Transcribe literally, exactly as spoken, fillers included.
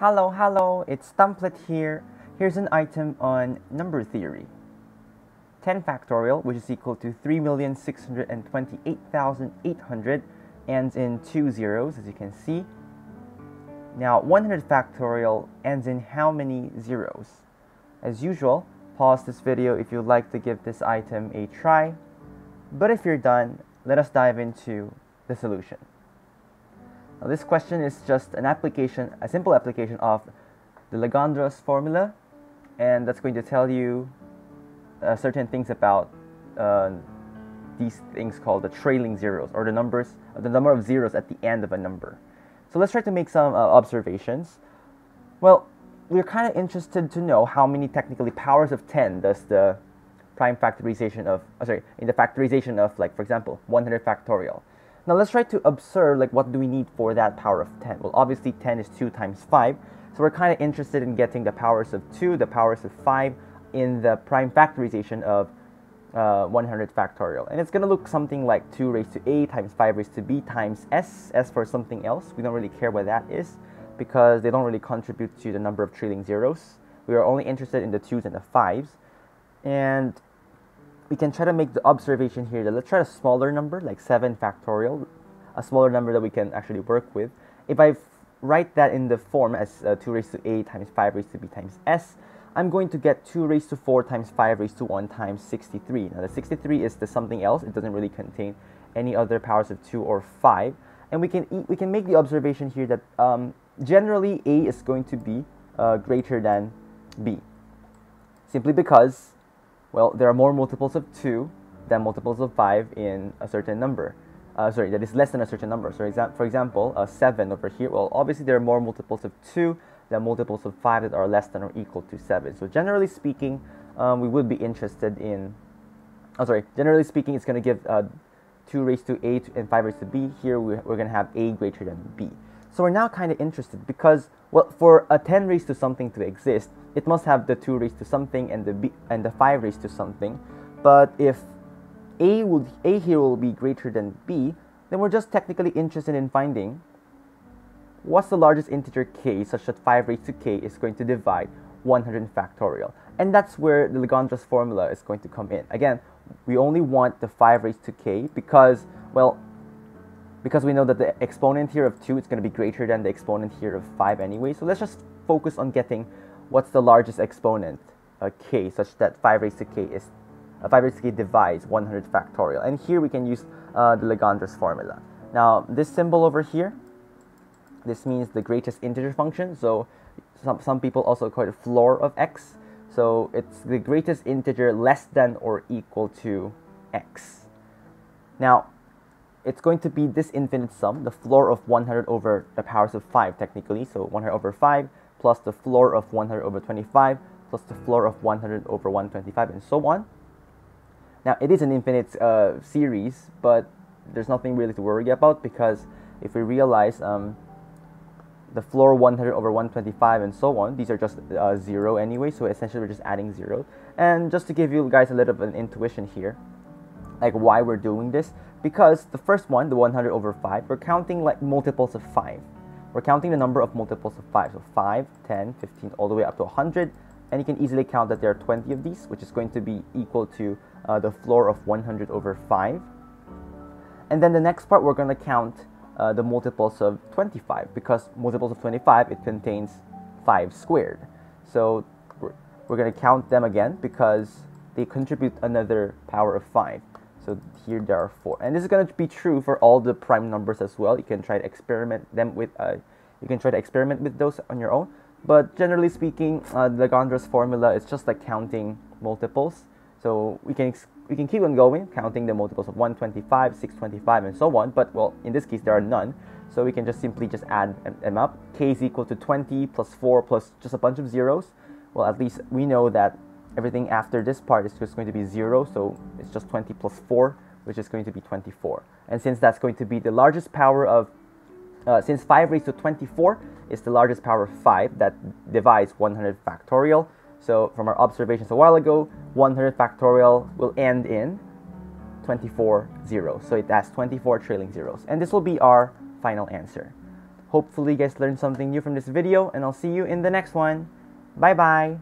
Hello, hello, it's Dumplet here. Here's an item on number theory. ten factorial, which is equal to three million six hundred twenty-eight thousand eight hundred, ends in two zeros, as you can see. Now, one hundred factorial ends in how many zeros? As usual, pause this video if you'd like to give this item a try. But if you're done, let us dive into the solution. Now, this question is just an application, a simple application of the Legendre's formula, and that's going to tell you uh, certain things about uh, these things called the trailing zeros, or the numbers, the number of zeros at the end of a number. So let's try to make some uh, observations. Well, we're kind of interested to know how many technically powers of ten does the prime factorization of, oh, sorry, in the factorization of, like, for example, one hundred factorial. Now let's try to observe, like, what do we need for that power of ten? Well, obviously ten is two times five, so we're kind of interested in getting the powers of two, the powers of five in the prime factorization of uh, one hundred factorial. And it's going to look something like two raised to a times five raised to b times s, s for something else. We don't really care what that is because they don't really contribute to the number of trailing zeros. We are only interested in the twos and the fives. And we can try to make the observation here that let's try a smaller number, like seven factorial, a smaller number that we can actually work with. If I write that in the form as uh, two raised to a times five raised to b times s, I'm going to get two raised to four times five raised to one times sixty-three. Now the sixty-three is the something else. It doesn't really contain any other powers of two or five. And we can, we can make the observation here that um, generally a is going to be uh, greater than b, simply because, well, there are more multiples of two than multiples of five in a certain number. Uh, sorry, that is less than a certain number. So exa for example, uh, seven over here, well, obviously there are more multiples of two than multiples of five that are less than or equal to seven. So generally speaking, um, we would be interested in, oh, sorry, generally speaking, it's going to give uh, two raised to a and five raised to b. Here we're, we're going to have a greater than b. So we're now kind of interested because, well, for a ten raised to something to exist, it must have the two raised to something and the b and the five raised to something. But if a would a here will be greater than b, then we're just technically interested in finding what's the largest integer k such that five raised to k is going to divide one hundred factorial. And that's where the Legendre's formula is going to come in. Again, we only want the five raised to k because, well, because we know that the exponent here of two is going to be greater than the exponent here of five anyway. So let's just focus on getting what's the largest exponent, uh, k, such that five raised to k is uh, five raised to k divides one hundred factorial. And here we can use uh, the Legendre's formula. Now this symbol over here, this means the greatest integer function. So some, some people also call it floor of x. So it's the greatest integer less than or equal to x. Now, it's going to be this infinite sum, the floor of one hundred over the powers of five technically, so one hundred over five plus the floor of one hundred over twenty-five plus the floor of one hundred over one hundred twenty-five and so on. Now it is an infinite uh, series, but there's nothing really to worry about because if we realize um, the floor one hundred over one hundred twenty-five and so on, these are just uh, zero anyway, so essentially we're just adding zero. And just to give you guys a little bit of an intuition here, like why we're doing this, because the first one, the one hundred over five, we're counting like multiples of five. We're counting the number of multiples of five, so five, ten, fifteen, all the way up to one hundred, and you can easily count that there are twenty of these, which is going to be equal to uh, the floor of one hundred over five. And then the next part, we're going to count uh, the multiples of twenty-five, because multiples of twenty-five, it contains five squared. So we're, we're going to count them again, because they contribute another power of five. So here there are four, and this is going to be true for all the prime numbers as well. You can try to experiment them with, uh, you can try to experiment with those on your own. But generally speaking, uh, the Legendre's formula is just like counting multiples. So we can we can keep on going, counting the multiples of one hundred twenty-five, six hundred twenty-five, and so on. But well, in this case there are none, so we can just simply just add them up. K is equal to twenty plus four plus just a bunch of zeros. Well, at least we know that everything after this part is just going to be zero, so it's just twenty plus four, which is going to be twenty-four. And since that's going to be the largest power of, uh, since five raised to twenty-four is the largest power of five that divides one hundred factorial, so from our observations a while ago, one hundred factorial will end in twenty-four zeros. So it has twenty-four trailing zeros. And this will be our final answer. Hopefully you guys learned something new from this video, and I'll see you in the next one. Bye bye.